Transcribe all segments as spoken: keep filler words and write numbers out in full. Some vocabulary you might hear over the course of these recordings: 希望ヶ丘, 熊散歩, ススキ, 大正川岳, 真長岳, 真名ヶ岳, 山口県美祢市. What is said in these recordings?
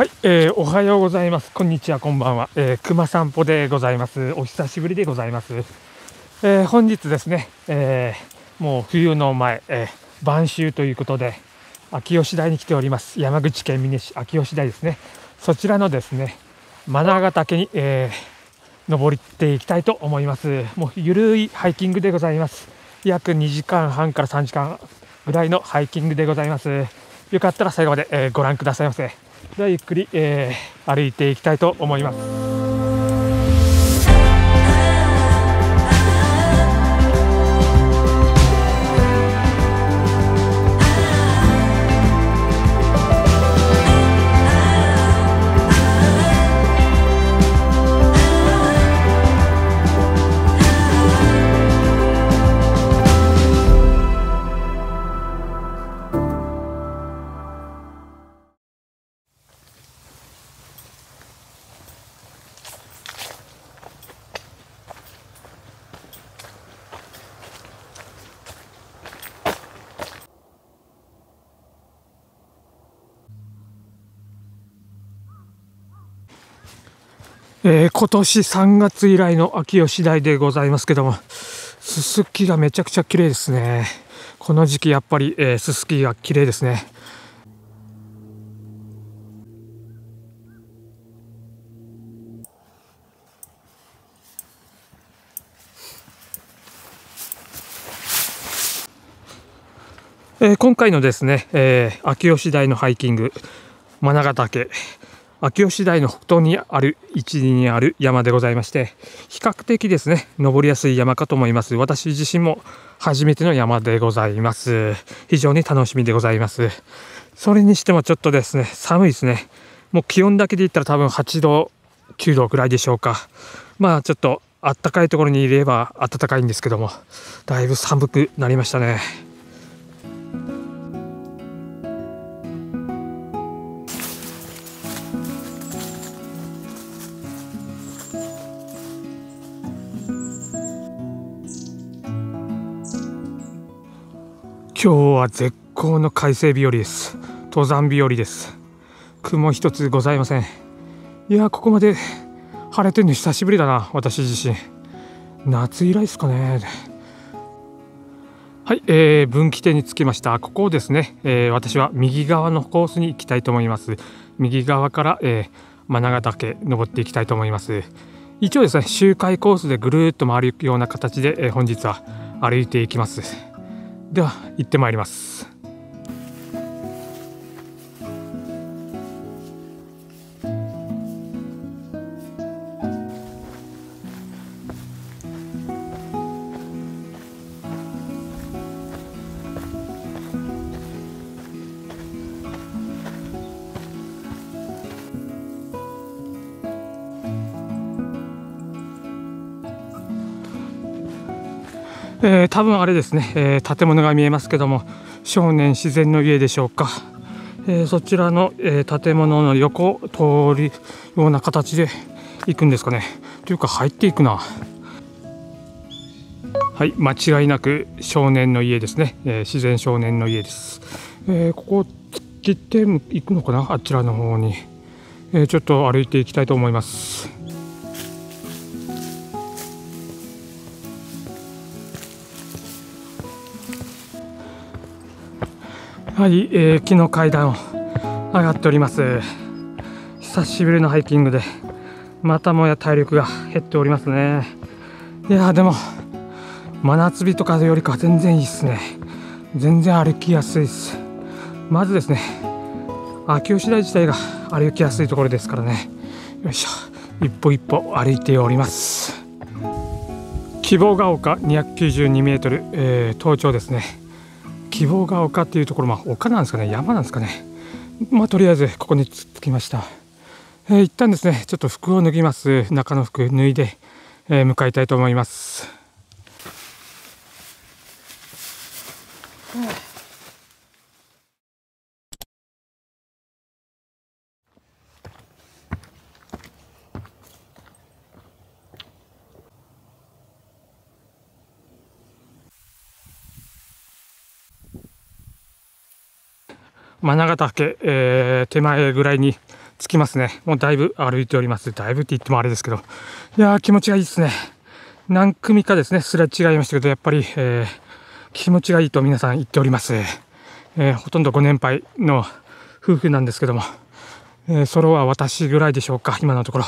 はい、えー、おはようございます。こんにちは、こんばんは。えー、熊散歩でございます。お久しぶりでございます。えー、本日ですね、えー、もう冬の前、えー、晩秋ということで、秋吉台に来ております。山口県美祢市秋吉台ですね。そちらのですね、真長岳に、えー、登っていきたいと思います。もうゆるいハイキングでございます。約にじかんはんからさんじかんぐらいのハイキングでございます。よかったら最後まで、えー、ご覧くださいませ。ではゆっくり、えー、歩いていきたいと思います。えー、今年さんがつ以来の秋吉台でございますけども、ススキがめちゃくちゃ綺麗ですね。この時期やっぱり、えー、ススキが綺麗ですね。えー、今回のですね、えー、秋吉台のハイキング、真長岳。秋吉台の北東にある位置にある山でございまして、比較的ですね登りやすい山かと思います。私自身も初めての山でございます。非常に楽しみでございます。それにしてもちょっとですね寒いですね。もう気温だけで言ったら多分はちどきゅうどぐらいでしょうか。まあちょっとあったかいところにいれば暖かいんですけども、だいぶ寒くなりましたね。今日は絶好の快晴日和です。登山日和です。雲一つございません。いやー、ここまで晴れてるの久しぶりだな、私自身。夏以来ですかね。はい、えー、分岐点に着きました。ここをですね、えー、私は右側のコースに行きたいと思います。右側から、えー、真長岳登っていきたいと思います。一応ですね、周回コースでぐるーっと回るような形で、えー、本日は歩いていきます。では行ってまいります。えー、多分あれですね、えー、建物が見えますけども、少年自然の家でしょうか。えー、そちらの、えー、建物の横を通るような形で行くんですかね。というか入っていくな。はい、間違いなく少年の家ですね。えー、自然少年の家です。えー、ここを突きていくのかな、あちらの方に。えー、ちょっと歩いていきたいと思います。はい、えー、木の階段を上がっております。久しぶりのハイキングでまたもや体力が減っておりますね。いやー、でも真夏日とかよりか全然いいですね。全然歩きやすいです。まずですね、秋吉台自体が歩きやすいところですからね。よいしょ、一歩一歩歩いております。希望ヶ丘にひゃくきゅうじゅうにメートル、えー、登頂ですね。希望が丘っていうところ、まあ丘なんですかね、山なんですかね。まあとりあえずここに着きました。えー、一旦ですねちょっと服を脱ぎます。中の服脱いで、えー、向かいたいと思います。真長岳、えー、手前ぐらいに着きますね。もうだいぶ歩いております。だいぶって言ってもあれですけど。いやー、気持ちがいいですね。何組かですね、すれ違いましたけど、やっぱり、えー、気持ちがいいと皆さん言っております。えー、ほとんどご年配の夫婦なんですけども、えー、ソロは私ぐらいでしょうか、今のところ。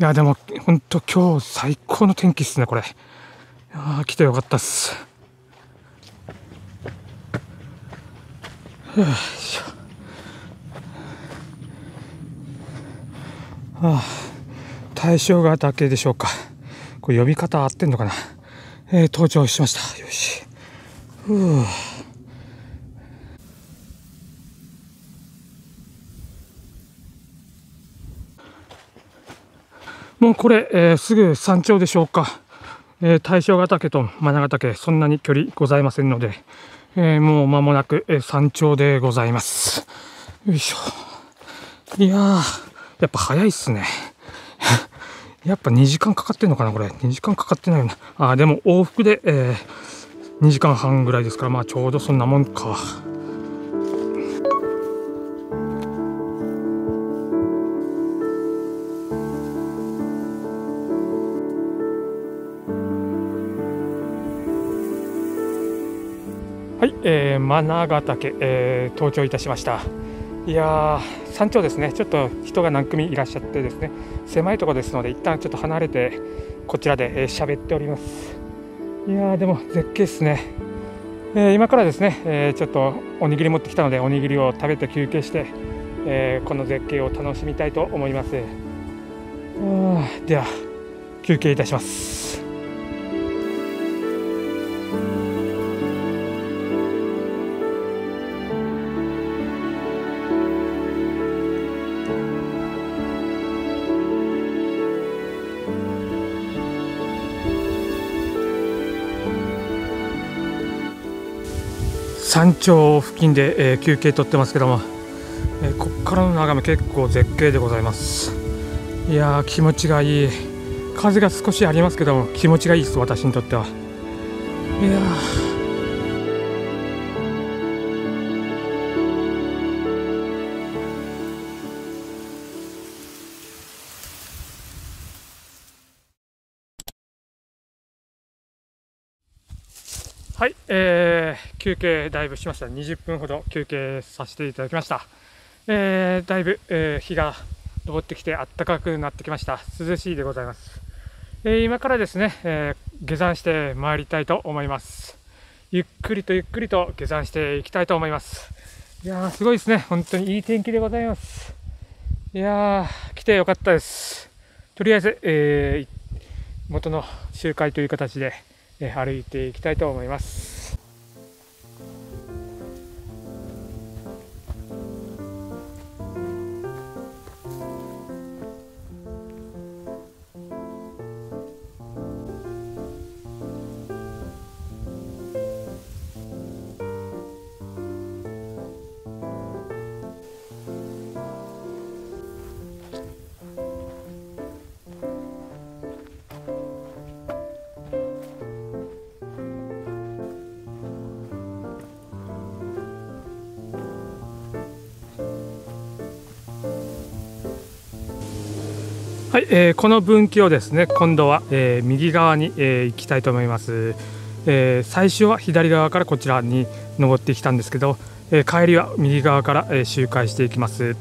いやー、でも、ほんと今日最高の天気ですね、これ。あー、来てよかったっす。よいしょ。ああ、大正川だけでしょうか。これ呼び方合ってんのかな。えー、登場しました。よし。ふう。もうこれ、えー、すぐ山頂でしょうか。えー、大正川岳と真名ヶ岳、そんなに距離ございませんので、えー、もう間もなく、えー、山頂でございます。よいしょ。いやー。やっぱ早いっすね。やっぱにじかんかかってんのかな、これ。にじかんかかってないよな。あ、でも往復で、えー、にじかんはんぐらいですから、まあちょうどそんなもんか。はい、えー、真名ヶ岳、えー、登頂いたしました。いやー、山頂ですね、ちょっと人が何組いらっしゃってですね、狭いところですので、一旦ちょっと離れて、こちらで喋っております。いやー、でも絶景ですね、えー、今からですね、えー、ちょっとおにぎり持ってきたので、おにぎりを食べて休憩して、えー、この絶景を楽しみたいと思います。では、休憩いたします。山頂付近で、えー、休憩取ってますけども、えー、こっからの眺め結構絶景でございます。いやー、気持ちがいい。風が少しありますけども気持ちがいいです、私にとっては。いやー、はい、えー、休憩だいぶしました。にじゅっぷんほど休憩させていただきました。えー、だいぶ、えー、日が昇ってきて暖かくなってきました。涼しいでございます。えー、今からですね、えー、下山してまいりたいと思います。ゆっくりとゆっくりと下山していきたいと思います。いやー、すごいですね。本当にいい天気でございます。いやー、来てよかったです。とりあえず、えー、元の周回という形で、歩いていきたいと思います。はい、えー、この分岐をですね、今度は、えー、右側に、えー、行きたいと思います。えー、最初は左側からこちらに登ってきたんですけど、えー、帰りは右側から、えー、周回していきます。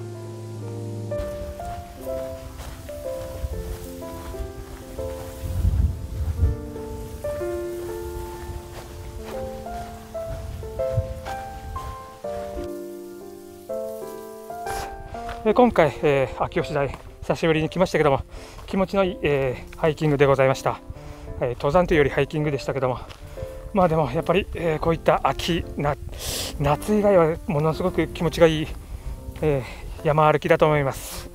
えー、今回、えー、秋吉台。久しぶりに来ましたけども気持ちのいい、えー、ハイキングでございました、えー、登山というよりハイキングでしたけども、まあでもやっぱり、えー、こういった秋な夏以外はものすごく気持ちがいい、えー、山歩きだと思います。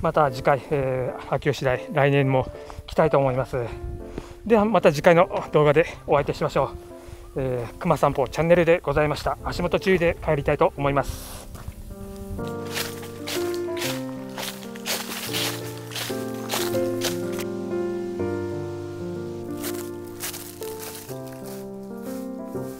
また次回、えー、秋吉台来年も来たいと思います。ではまた次回の動画でお会いしましょう。えー、熊散歩チャンネルでございました。足元注意で帰りたいと思います。Thank you.